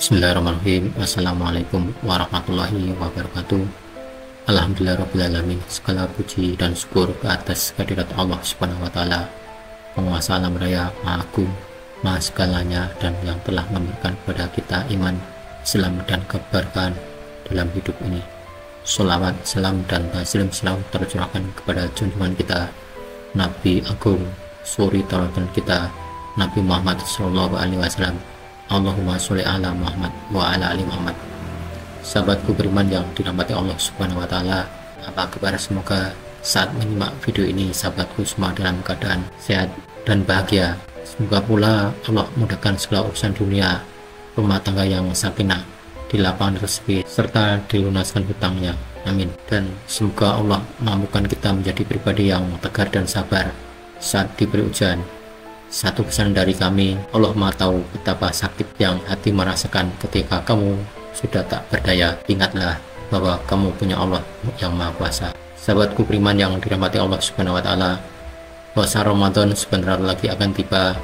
Bismillahirrahmanirrahim. Assalamualaikum warahmatullahi wabarakatuh. Alhamdulillahirrahmanirrahim. Segala puji dan syukur ke atas kehadirat Allah SWT, penguasa alam raya, maha agung, maha segalanya, dan yang telah memberikan kepada kita iman, Islam, dan keberkahan dalam hidup ini. Sholawat, salam, dan taslim selalu tercurahkan kepada junjungan kita, Nabi Agung, suri teladan kita, Nabi Muhammad SAW. Allahumma sholli ala Muhammad wa ala ali Muhammad. Sahabatku beriman yang dirahmati Allah SWT, apa kabar? Semoga saat menyimak video ini sahabatku semua dalam keadaan sehat dan bahagia. Semoga pula Allah mudahkan segala urusan dunia, rumah tangga yang sakinah, dilapangkan rezeki, serta dilunaskan hutangnya. Amin. Dan semoga Allah mampukan kita menjadi pribadi yang tegar dan sabar saat diberi ujian. Satu pesan dari kami, Allah Maha tahu betapa sakit yang hati merasakan ketika kamu sudah tak berdaya. Ingatlah bahwa kamu punya Allah yang Maha Kuasa. Sahabatku beriman yang dirahmati Allah SWT, puasa Ramadan sebentar lagi akan tiba.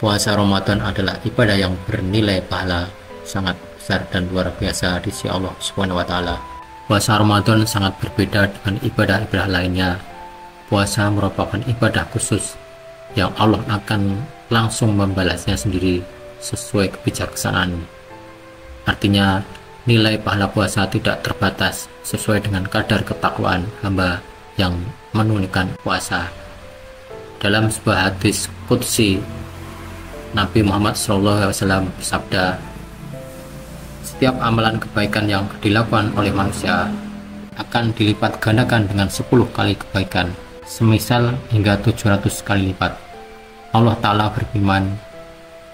Puasa Ramadan adalah ibadah yang bernilai pahala sangat besar dan luar biasa di sisi Allah SWT. Puasa Ramadan sangat berbeda dengan ibadah-ibadah lainnya. Puasa merupakan ibadah khusus yang Allah akan langsung membalasnya sendiri sesuai kebijaksanaan. Artinya, nilai pahala puasa tidak terbatas sesuai dengan kadar ketakwaan hamba yang menunaikan puasa. Dalam sebuah hadis qudsi, Nabi Muhammad SAW bersabda, setiap amalan kebaikan yang dilakukan oleh manusia akan dilipat gandakan dengan 10 kali kebaikan, semisal hingga 700 kali lipat. Allah Ta'ala berfirman,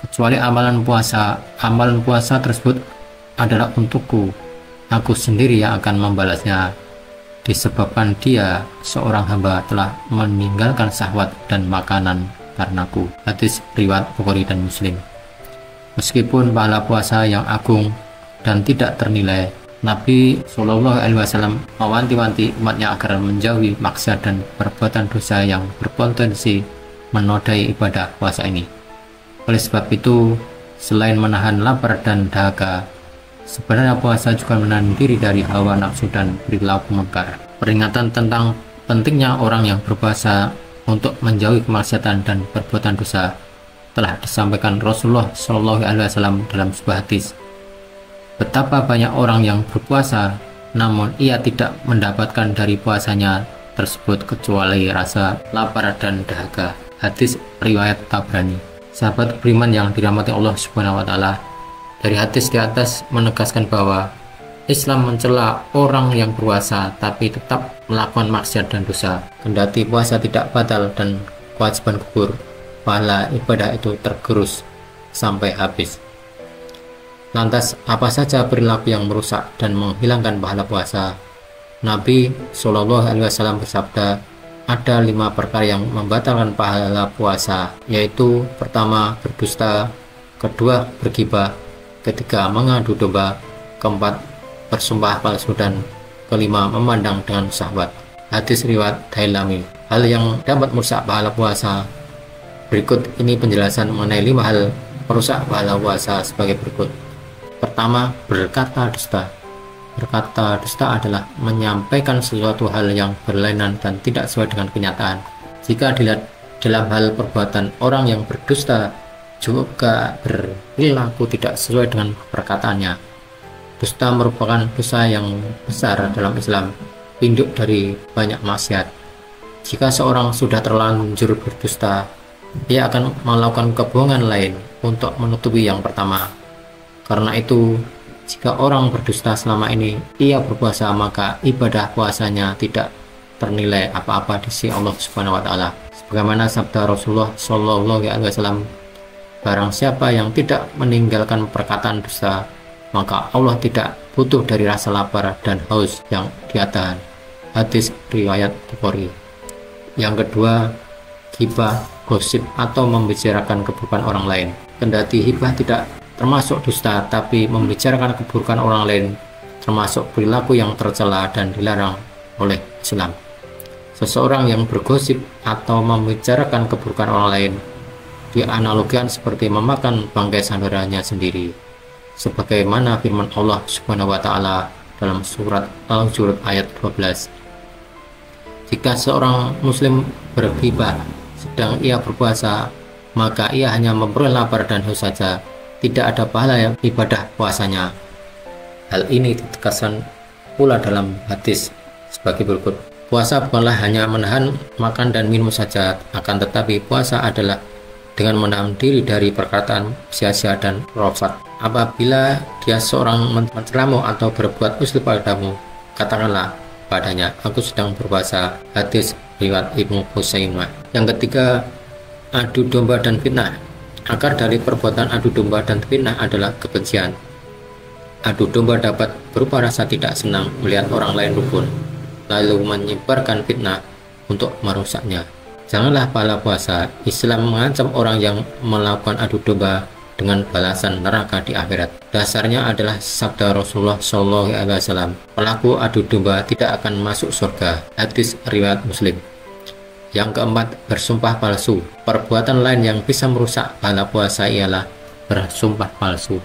kecuali amalan puasa tersebut adalah untukku, aku sendiri yang akan membalasnya, disebabkan dia seorang hamba telah meninggalkan syahwat dan makanan karenaku. Hadis riwayat Bukhari dan Muslim. Meskipun pahala puasa yang agung dan tidak ternilai, Nabi SAW mewanti-wanti umatnya agar menjauhi maksiat dan perbuatan dosa yang berpotensi menodai ibadah puasa ini. Oleh sebab itu, selain menahan lapar dan dahaga, sebenarnya puasa juga menahan diri dari hawa nafsu dan perilaku mungkar. Peringatan tentang pentingnya orang yang berpuasa untuk menjauhi kemaksiatan dan perbuatan dosa telah disampaikan Rasulullah SAW dalam sebuah hadis. Betapa banyak orang yang berpuasa, namun ia tidak mendapatkan dari puasanya tersebut kecuali rasa lapar dan dahaga. Hadis riwayat Tabrani. Sahabat beriman yang dirahmati Allah SWT, dari hadis di atas menegaskan bahwa Islam mencela orang yang berpuasa tapi tetap melakukan maksiat dan dosa. Kendati puasa tidak batal dan kewajiban gugur, pahala ibadah itu tergerus sampai habis. Lantas, apa saja perilaku yang merusak dan menghilangkan pahala puasa? Nabi SAW bersabda, ada 5 perkara yang membatalkan pahala puasa, yaitu pertama, berdusta, kedua, bergibah, ketiga, mengadu domba, keempat, bersumpah palsu, dan kelima, memandang dengan syahwat. Hadis riwayat Dailami. Hal yang dapat merusak pahala puasa. Berikut ini penjelasan mengenai 5 hal merusak pahala puasa sebagai berikut. Pertama, berkata dusta. Berkata dusta adalah menyampaikan sesuatu hal yang berlainan dan tidak sesuai dengan kenyataan. Jika dilihat dalam hal perbuatan, orang yang berdusta juga berperilaku tidak sesuai dengan perkataannya. Dusta merupakan dosa yang besar dalam Islam, induk dari banyak maksiat. Jika seorang sudah terlanjur berdusta, ia akan melakukan kebohongan lain untuk menutupi yang pertama. Karena itu, jika orang berdusta selama ini, ia berpuasa, maka ibadah puasanya tidak ternilai apa-apa di sisi Allah SWT. Sebagaimana sabda Rasulullah SAW, barang siapa yang tidak meninggalkan perkataan dusta, maka Allah tidak butuh dari rasa lapar dan haus yang dia tahan. Hadis riwayat Bukhari. Yang kedua, hibah, gosip, atau membicarakan keburukan orang lain. Kendati hibah tidak termasuk dusta, tapi membicarakan keburukan orang lain termasuk perilaku yang tercela dan dilarang oleh Islam. Seseorang yang bergosip atau membicarakan keburukan orang lain dianalogikan seperti memakan bangkai saudaranya sendiri. sebagaimana firman Allah SWT dalam surat Al-Hujurat ayat 12. Jika seorang muslim berghibah sedang ia berpuasa, maka ia hanya memperoleh lapar dan haus saja, tidak ada pahala yang ibadah puasanya. Hal ini ditegaskan pula dalam hadis sebagai berikut. Puasa bukanlah hanya menahan makan dan minum saja, akan tetapi puasa adalah dengan menahan diri dari perkataan sia-sia dan rafat. Apabila dia seorang menceramahu atau berbuat usil padamu, katakanlah padanya, aku sedang berpuasa. Hadis riwayat Ibnu Husaimah. Yang ketiga, adu domba dan fitnah. Akar dari perbuatan adu domba dan fitnah adalah kebencian. Adu domba dapat berupa rasa tidak senang melihat orang lain rukun, lalu menyebarkan fitnah untuk merusaknya. Janganlah pahala puasa. Islam mengancam orang yang melakukan adu domba dengan balasan neraka di akhirat. Dasarnya adalah sabda Rasulullah SAW, pelaku adu domba tidak akan masuk surga. Hadis riwayat Muslim. Yang keempat, bersumpah palsu. Perbuatan lain yang bisa merusak pahala puasa ialah bersumpah palsu.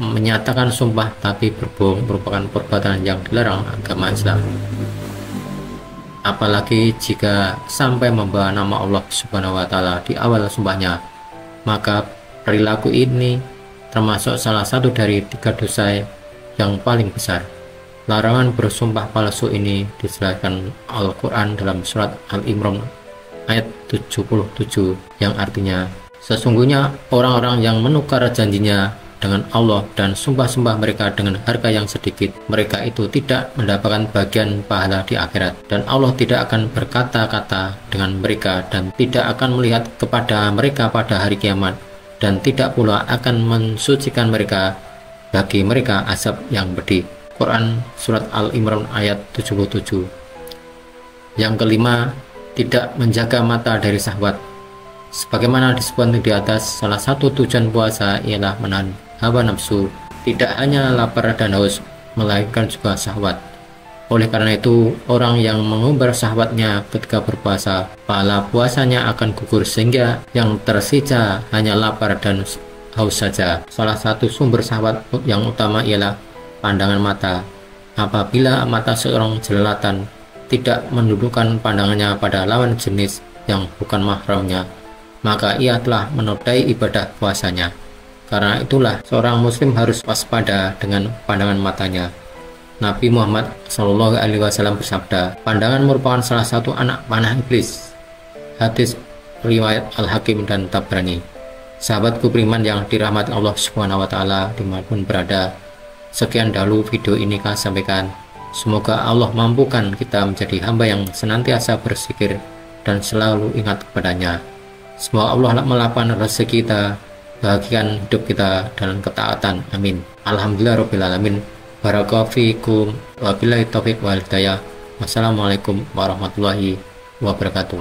Menyatakan sumpah tapi berbohong merupakan perbuatan yang dilarang agama Islam, apalagi jika sampai membawa nama Allah SWT di awal sumpahnya. Maka perilaku ini termasuk salah satu dari 3 dosa yang paling besar. Larangan bersumpah palsu ini dijelaskan Al-Quran dalam surat Al-Imran ayat 77, yang artinya, sesungguhnya orang-orang yang menukar janjinya dengan Allah dan sumpah-sumpah mereka dengan harga yang sedikit, mereka itu tidak mendapatkan bagian pahala di akhirat, dan Allah tidak akan berkata-kata dengan mereka dan tidak akan melihat kepada mereka pada hari kiamat, dan tidak pula akan mensucikan mereka bagi mereka azab yang pedih. Quran surat Al-Imran ayat 77. Yang kelima, tidak menjaga mata dari syahwat. Sebagaimana disebutkan di atas, salah satu tujuan puasa ialah menahan hawa nafsu, tidak hanya lapar dan haus, melainkan juga syahwat. Oleh karena itu, orang yang mengumbar syahwatnya ketika berpuasa, pahala puasanya akan gugur sehingga yang tersisa hanya lapar dan haus saja. Salah satu sumber syahwat yang utama ialah pandangan mata. Apabila mata seorang jelalatan tidak menundukkan pandangannya pada lawan jenis yang bukan mahramnya, maka ia telah menodai ibadah puasanya. Karena itulah seorang muslim harus waspada dengan pandangan matanya. Nabi Muhammad SAW bersabda, pandangan merupakan salah satu anak panah iblis. Hadis riwayat Al-Hakim dan Tabrani. Sahabatku beriman yang dirahmati Allah SWT dimanapun berada, sekian dahulu video ini kami sampaikan. Semoga Allah mampukan kita menjadi hamba yang senantiasa berzikir dan selalu ingat kepadanya. Semoga Allah melapangkan rezeki kita, bahagikan hidup kita dalam ketaatan. Amin. Alhamdulillahirobbilalamin. Barakafikum. Wabillahi taufiq wal hidayah. Wassalamualaikum warahmatullahi wabarakatuh.